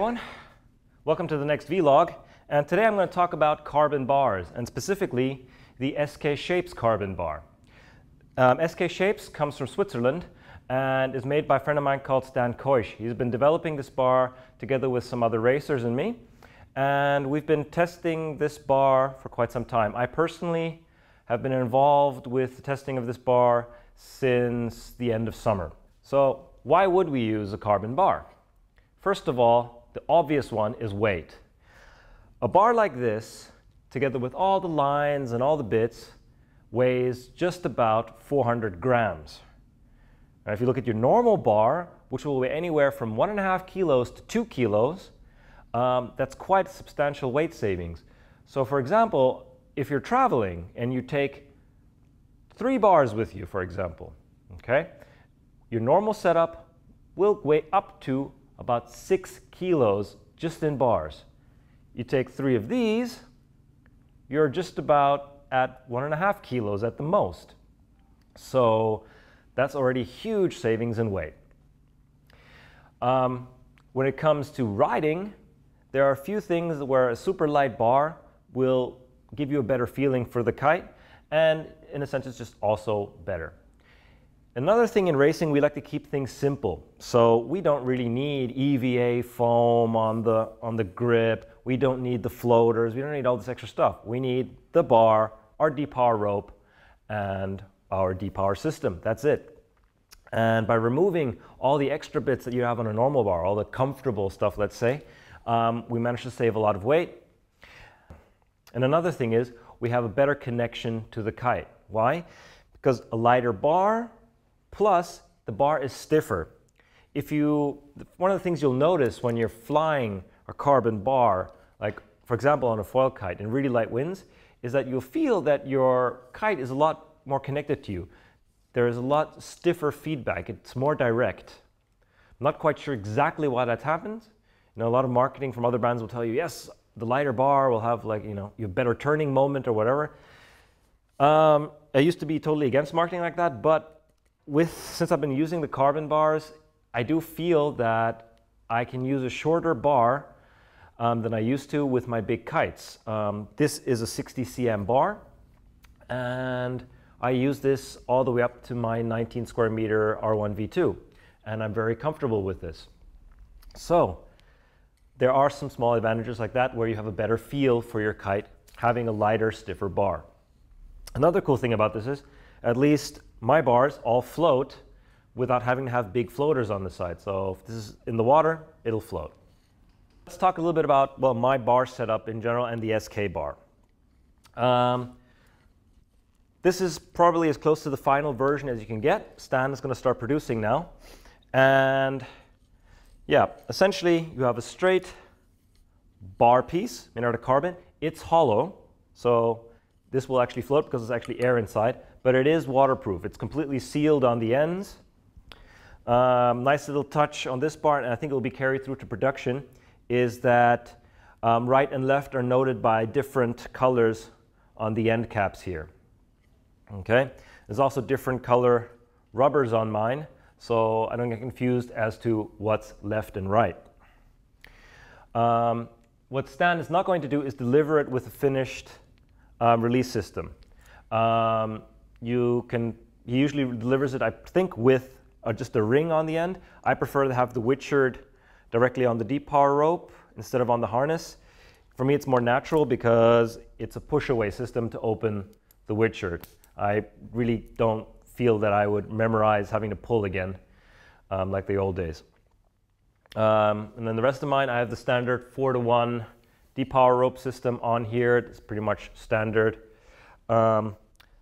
everyone. Welcome to the next vlog, and today I'm going to talk about carbon bars, and specifically the SK Shapes carbon bar. SK Shapes comes from Switzerland and is made by a friend of mine called Stan Koisch. He's been developing this bar together with some other racers and me, and we've been testing this bar for quite some time. I personally have been involved with the testing of this bar since the end of summer. So why would we use a carbon bar? First of all, the obvious one is weight. A bar like this, together with all the lines and all the bits, weighs just about 400 grams. Now, if you look at your normal bar, which will weigh anywhere from 1.5 kilos to 2 kilos, that's quite a substantial weight savings. So for example, if you're traveling and you take 3 bars with you, for example, okay, your normal setup will weigh up to about 6 kilos just in bars. You take 3 of these, you're just about at 1.5 kilos at the most. So that's already huge savings in weight. When it comes to riding, there are a few things where a super light bar will give you a better feeling for the kite, and in a sense it's just also better. Another thing in racing, we like to keep things simple. So we don't really need EVA foam on the grip. We don't need the floaters. We don't need all this extra stuff. We need the bar, our D-par rope, and our D-par system. That's it. And by removing all the extra bits that you have on a normal bar, all the comfortable stuff, let's say, we managed to save a lot of weight. And another thing is we have a better connection to the kite. Why? Because a lighter bar, plus, the bar is stiffer. One of the things you'll notice when you're flying a carbon bar, like for example on a foil kite in really light winds, is that you'll feel that your kite is a lot more connected to you. There is a lot stiffer feedback. It's more direct. I'm not quite sure exactly why that happens. You know, a lot of marketing from other brands will tell you, yes, the lighter bar will have, like, you know, your better turning moment or whatever. I used to be totally against marketing like that, but since I've been using the carbon bars, I do feel that I can use a shorter bar than I used to with my big kites. This is a 60 cm bar, and I use this all the way up to my 19 square meter R1V2, and I'm very comfortable with this. So there are some small advantages like that where you have a better feel for your kite having a lighter, stiffer bar. Another cool thing about this is, at least my bars all float without having to have big floaters on the side. So if this is in the water, it'll float. Let's talk a little bit about, well, my bar setup in general and the SK bar. This is probably as close to the final version as you can get. Stan is going to start producing now. And yeah, essentially you have a straight bar piece made out of carbon. It's hollow, so this will actually float because there's actually air inside. But it is waterproof. It's completely sealed on the ends. Nice little touch on this bar, and I think it will be carried through to production, is that right and left are noted by different colors on the end caps here. Okay, there's also different color rubbers on mine, so I don't get confused as to what's left and right. What Stan is not going to do is deliver it with a finished release system. He usually delivers it, I think, with just a ring on the end. I prefer to have the witchered directly on the D-par rope instead of on the harness. For me, it's more natural because it's a push-away system to open the witchered. I really don't feel that I would memorize having to pull again like the old days. And then the rest of mine, I have the standard 4-to-1 D-par rope system on here. It's pretty much standard.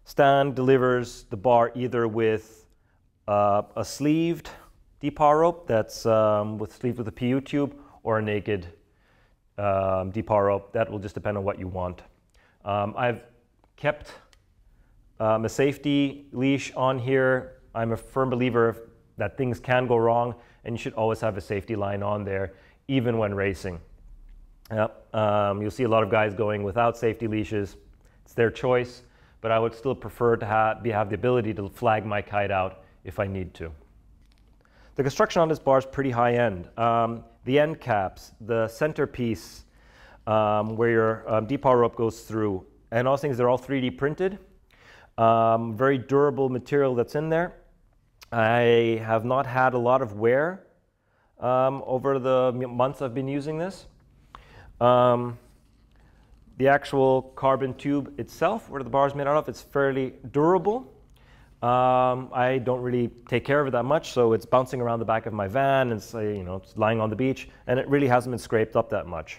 Stan delivers the bar either with a sleeved D-par rope that's sleeved with a PU tube, or a naked D-par rope. That will just depend on what you want. I've kept a safety leash on here. I'm a firm believer that things can go wrong, and you should always have a safety line on there, even when racing. Yep. You'll see a lot of guys going without safety leashes. It's their choice. But I would still prefer to have the ability to flag my kite out if I need to. The construction on this bar is pretty high-end. the end caps, the centerpiece where your D-par rope goes through, and all things, they're all 3D printed. Very durable material that's in there. I have not had a lot of wear over the months I've been using this. The actual carbon tube itself, where the bar is made out of, it's fairly durable. I don't really take care of it that much, so it's bouncing around the back of my van, and it's lying on the beach, and it really hasn't been scraped up that much.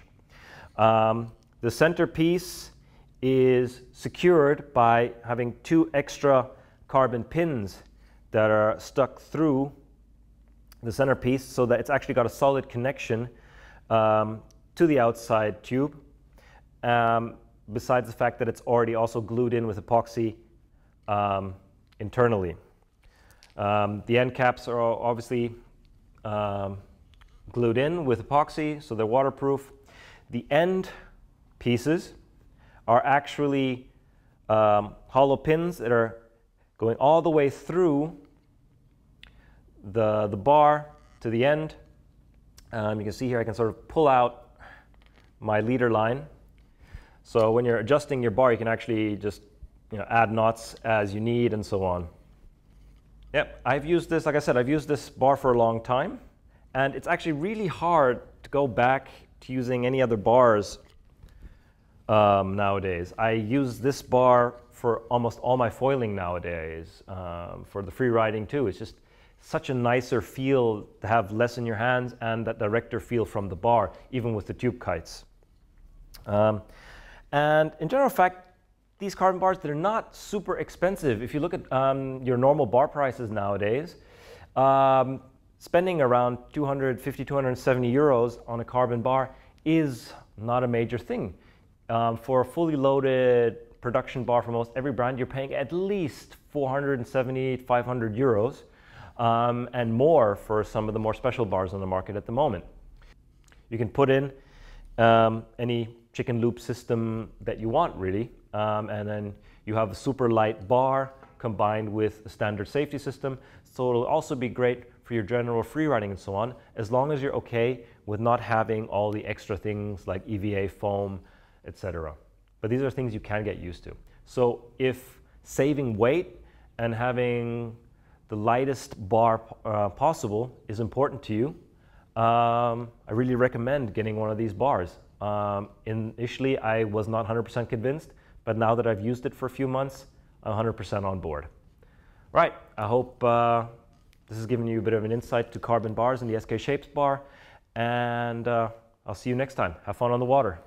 The centerpiece is secured by having two extra carbon pins that are stuck through the centerpiece, so that it's actually got a solid connection to the outside tube, besides the fact that it's already also glued in with epoxy internally. The end caps are obviously glued in with epoxy, so they're waterproof. The end pieces are actually hollow pins that are going all the way through the bar to the end. You can see here I can sort of pull out my leader line. So when you're adjusting your bar, you can actually just add knots as you need and so on. Yep, I've used this, like I said, I've used this bar for a long time, and it's actually really hard to go back to using any other bars nowadays. I use this bar for almost all my foiling nowadays, for the free riding too. It's just such a nicer feel to have less in your hands, and that director feel from the bar, even with the tube kites. And in general fact, these carbon bars, they're not super expensive. If you look at your normal bar prices nowadays, spending around 250, 270 euros on a carbon bar is not a major thing. For a fully loaded production bar from most every brand, you're paying at least 470, 500 euros and more for some of the more special bars on the market at the moment. You can put in any chicken loop system that you want, really. And then you have a super light bar combined with a standard safety system, so it'll also be great for your general free riding and so on, as long as you're okay with not having all the extra things like EVA foam, etc. But these are things you can get used to. So if saving weight and having the lightest bar possible is important to you, I really recommend getting one of these bars. Initially I was not 100% convinced, but now that I've used it for a few months, I'm 100% on board. Right, I hope this has given you a bit of an insight to carbon bars and the SK Shapes bar, and I'll see you next time. Have fun on the water.